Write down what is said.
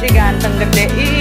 si ganteng gede.